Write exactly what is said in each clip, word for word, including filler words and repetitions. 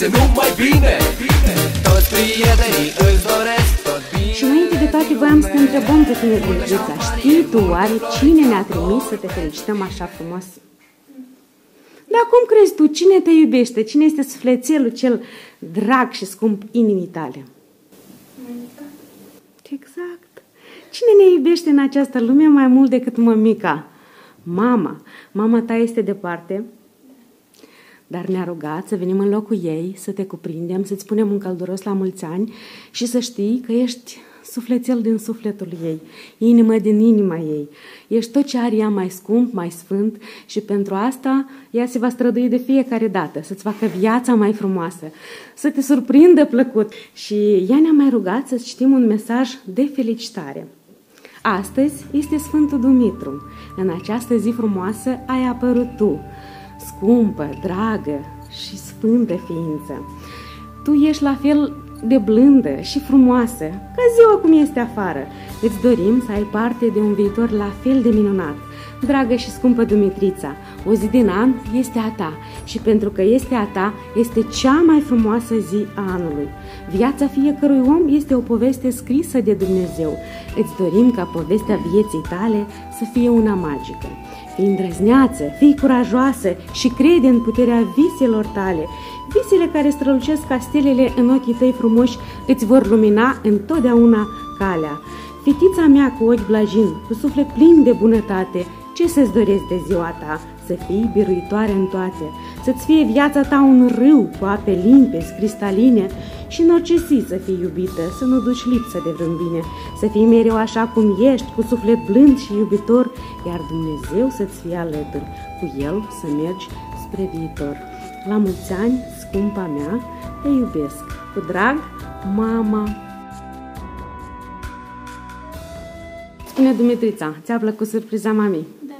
urmeze numai bine. Toți prietenii îți doresc tot bine. Și înainte de toate voiam să te întrebăm pe tine, Gurgița, știi tu oare cine ne-a trimis să te felicităm așa frumos? Dar cum crezi tu, cine te iubește? Cine este sufletelul cel drag și scump inimii tale? Exact. Cine ne iubește în această lume mai mult decât mămica? Mama. Mama ta este departe, dar ne-a rugat să venim în locul ei, să te cuprindem, să-ți punem un călduros la mulți ani și să știi că ești sufletel din sufletul ei, inimă din inima ei. Ești tot ce are ea mai scump, mai sfânt și pentru asta ea se va strădui de fiecare dată, să-ți facă viața mai frumoasă, să te surprindă plăcut. Și ea ne-a mai rugat să citim un mesaj de felicitare. Astăzi este Sfântul Dumitru. În această zi frumoasă ai apărut tu, scumpă, dragă și sfântă ființă. Tu ești la fel de blândă și frumoasă ca ziua cum este afară. Îți dorim să ai parte de un viitor la fel de minunat. Dragă și scumpă Dumitrița, o zi din an este a ta și pentru că este a ta, este cea mai frumoasă zi a anului. Viața fiecărui om este o poveste scrisă de Dumnezeu. Îți dorim ca povestea vieții tale să fie una magică. Fii îndrăzneață, fii curajoasă și crede în puterea viselor tale. Visele care strălucesc ca stelele în ochii tăi frumoși îți vor lumina întotdeauna calea. Fetița mea cu ochi blajini, cu suflet plin de bunătate, ce să-ți doresc de ziua ta? Să fii biruitoare în toate, să-ți fie viața ta un râu cu ape limpezi, cristaline și în orice zi să fii iubită, să nu duci lipsă de vreun bine, să fii mereu așa cum ești, cu suflet blând și iubitor, iar Dumnezeu să-ți fie alături, cu El să mergi spre viitor. La mulți ani, scumpa mea, te iubesc. Cu drag, mama! Spune, Dumitrița, ți-a plăcut surpriza mamei? Da,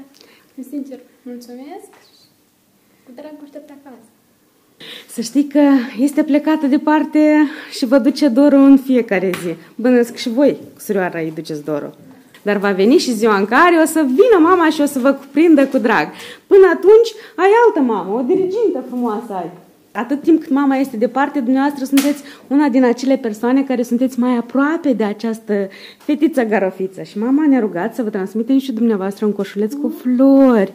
sincer, mulțumesc și cu drag o aștept acasă. Să știi că este plecată departe și vă duce dorul în fiecare zi. Bănesc și voi, surioara, îi duceți dorul. Dar va veni și ziua în care o să vină mama și o să vă cuprindă cu drag. Până atunci ai altă mamă, o dirigintă frumoasă ai. Atât timp cât mama este departe, dumneavoastră sunteți una din acele persoane care sunteți mai aproape de această fetiță garofiță. Și mama ne-a rugat să vă transmitem și dumneavoastră un coșuleț cu flori,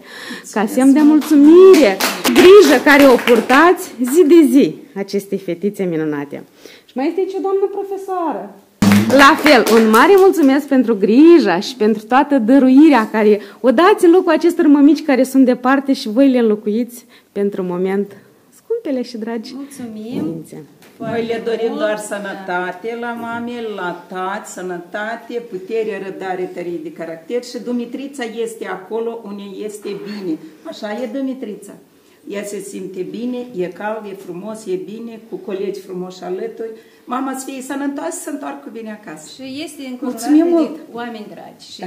ca semn de mulțumire, grijă care o purtați zi de zi acestei fetițe minunate. Și mai este aici o doamnă profesoară. La fel, un mare mulțumesc pentru grija și pentru toată dăruirea care o dați în locul acestor mămici care sunt departe și voi le înlocuiți pentru moment. Scumpele și dragi, mulțumim! Noi le dorim doar sănătate la mame, la tați, sănătate, putere, răbdare, tărie de caracter și Dumitrița este acolo unde este bine. Așa e Dumitrița. Ea se simte bine, e cald, e frumos, e bine, cu colegi frumoși alături. Mama să fie sănătoasă, să întoarcă bine acasă. Și este înconjurată de oameni dragi și da.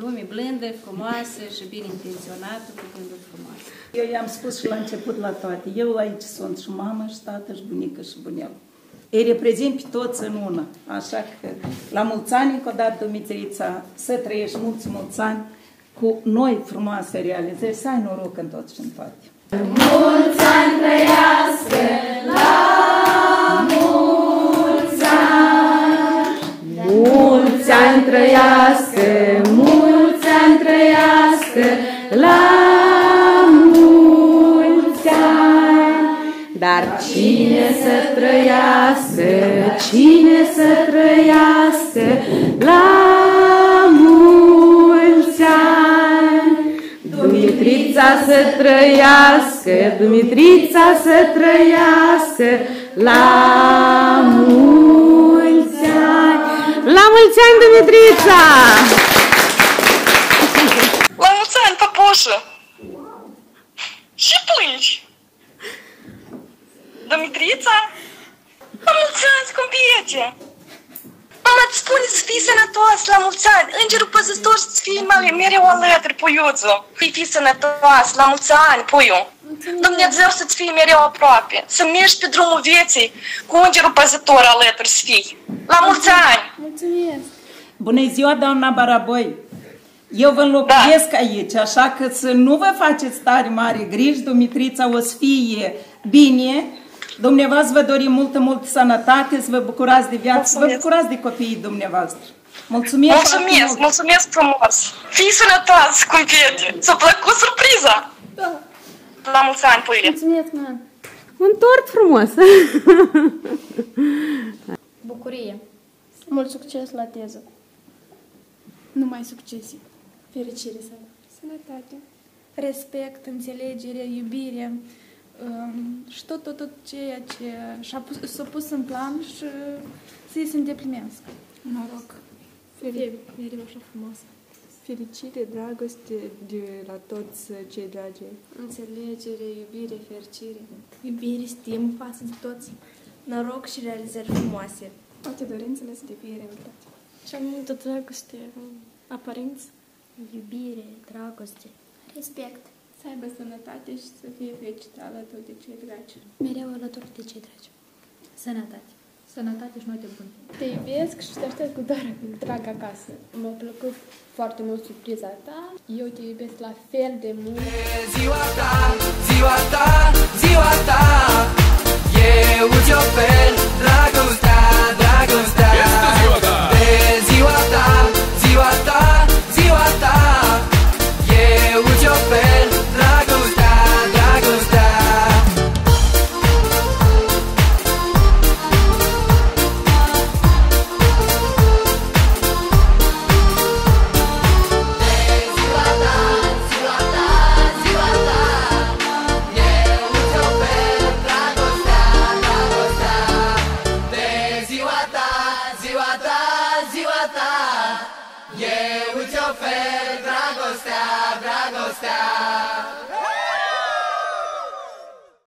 Lume blândă, frumoasă și bine intenționată, cu gânduri frumoase. Eu i-am spus și la început la toate. Eu aici sunt și mamă, și tată, și bunică, și bunel. Ei reprezint pe toți în una. Așa că la mulți ani încă o dată, Dumitrița, să trăiești mulți, mulți ani cu noi frumoase realizări, să ai noroc în tot și în toate. Mulți ani trăiască la mulți ani, mulți ani trăiască, mulți ani trăiască la mulți ani. Dar cine să trăiască, cine să trăiască la mulți ani. Dumitrița să trăiască, Dumitrița să trăiască la mulți ani. La mulți ani, Dumitrița! La mulți ani, păpușă! Ce plângi? Dumitrița? La mulți ani, scumpiete! Mama îți spune să fii sănătoasă la mulți ani, îngerul păzător să-ți fie male mereu alături, puiuțu. Fii sănătoasă la mulți ani, puiu. Dumnezeu să-ți fie mereu aproape, să mergi pe drumul vieții cu îngerul păzător alături să fii. La mulți ani! Mulțumesc! Bună ziua, doamna Baraboi! Eu vă înlocuiesc da. aici, așa că să nu vă faceți tare mare griji, Dumitrița o să fie bine. Dumneavoastră vă dorim multă, mult sănătate, să vă bucurați de viață, să vă bucurați de copiii dumneavoastră. Mulțumesc! Mulțumesc! Mulțumesc frumos! Fii sănătați, cumpiete! S-a plăcut surpriza! Da! La mulți ani, puiule! Mulțumesc, mă! Un tort frumos! Bucurie! Mult succes la teză! Numai succese! Fericire să ai! Sănătate! Respect, înțelegere, iubire și tot, tot, tot ceea ce s-a pus în plan și să-i se îndeplinească. Noroc! Mereu așa frumoasă! Fericire, dragoste de la toți cei dragi. Înțelegere, iubire, fericire. Iubire, stimă față de toți. Noroc și realizări frumoase. Toate dorințele să fie realitate. Și am multă dragoste, aparență. Iubire, dragoste. Respect. Să aibă sănătate și să fie fericită alături de cei dragi. Mereu alături de cei dragi. Sănătate. Sănătate și noi te bune. Te iubesc și te aștept cu doar drag acasă. M-a plăcut foarte mult surpriza ta. Eu te iubesc la fel de mult. E ziua ta, ziua ta, ziua ta. Eu îți ofer dragostea, dragostea. Este ziua ta. E ziua ta, ziua ta, ziua ta. Eu îți ofer dragostea, dragostea. Eu îți ofer dragostea, dragostea.